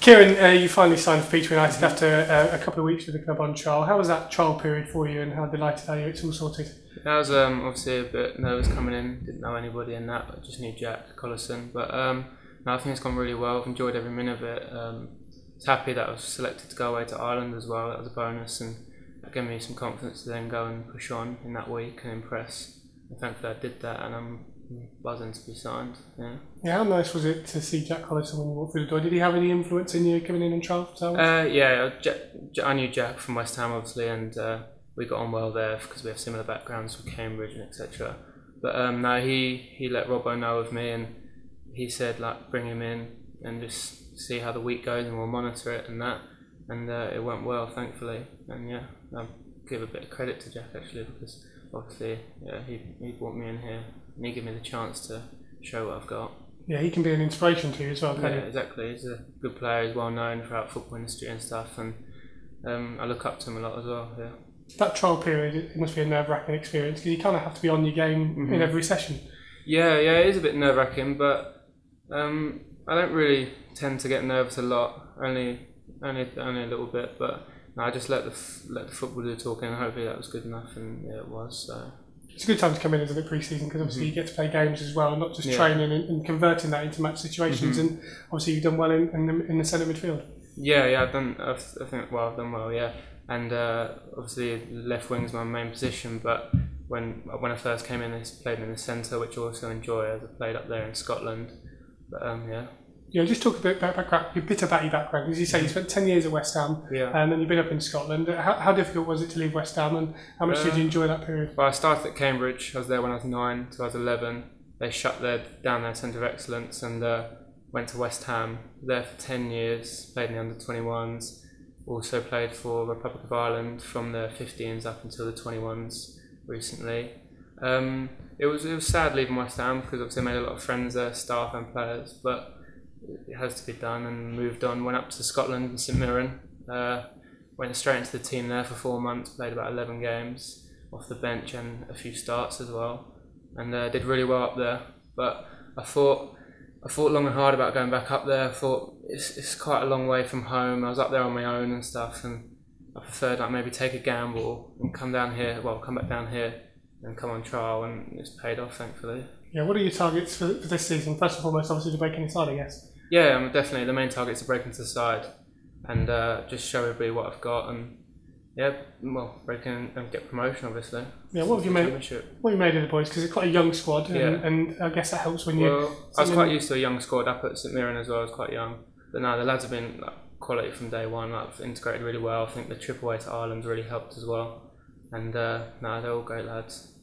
Kieran, you finally signed for Peterborough United after a couple of weeks with the club on trial. How was that trial period for you, and how delighted are you it's all sorted? I was obviously a bit nervous coming in, didn't know anybody in that, I just knew Jack Collison, but no, I think it's gone really well. I've enjoyed every minute of it. I was happy that I was selected to go away to Ireland as well, that was a bonus, and that gave me some confidence to then go and push on in that week and impress. And thankfully I did that, and I'm buzzing to be signed. Yeah. Yeah. How nice was it to see Jack Collison when you walked through the door? Did he have any influence in you coming in and trial? Yeah. I knew Jack from West Ham, obviously, and we got on well there because we have similar backgrounds from Cambridge and etc. But no, he let Robbo know of me, and he said like bring him in and just see how the week goes, and we'll monitor it and that. And it went well, thankfully. And yeah, I give a bit of credit to Jack actually, because obviously yeah, he brought me in here. And he gave me the chance to show what I've got. Yeah, he can be an inspiration to you as well, can't he? Yeah, exactly. He's a good player. He's well known throughout the football industry and stuff, and I look up to him a lot as well. Yeah. That trial period, it must be a nerve-wracking experience because you kind of have to be on your game in every session. Yeah, yeah, it is a bit nerve-wracking, but I don't really tend to get nervous a lot. Only a little bit, but no, I just let the football do the talking, and hopefully that was good enough, and yeah, it was. So. It's a good time to come in into the pre-season because obviously you get to play games as well, not just training and converting that into match situations. And obviously you've done well in the centre midfield. Yeah, yeah, I've done well, yeah. And obviously left wing is my main position, but when I first came in, I played in the centre, which I also enjoy as I played up there in Scotland. But yeah. Yeah, just talk a bit about your bit about your background. As you say, you spent 10 years at West Ham, and then you've been up in Scotland. How difficult was it to leave West Ham, and how much did you enjoy that period? Well, I started at Cambridge. I was there when I was 9 till I was 11. They shut down their centre of excellence and went to West Ham. There for 10 years, played in the under-21s. Also played for Republic of Ireland from the 15s up until the 21s recently. It was sad leaving West Ham because obviously I made a lot of friends there, staff and players, but it has to be done, and moved on. Went up to Scotland and St Mirren. Went straight into the team there for 4 months. Played about 11 games off the bench and a few starts as well, and did really well up there. But I thought long and hard about going back up there. I thought it's quite a long way from home. I was up there on my own and stuff, and I preferred like maybe take a gamble and come down here. Well, come back down here and come on trial, and it's paid off thankfully. Yeah. What are your targets for this season? First and foremost, obviously to break any side, I guess. Yeah, definitely. The main target is to break into the side and just show everybody what I've got, and yeah, well, break in and get promotion, obviously. Yeah, what have you made of the boys? Because it's quite a young squad, and, and I guess that helps when I was quite used to a young squad up at St Mirren as well. I was quite young, but no, the lads have been like, quality from day one. Like, I've integrated really well. I think the trip away to Ireland really helped as well, and no, they're all great lads.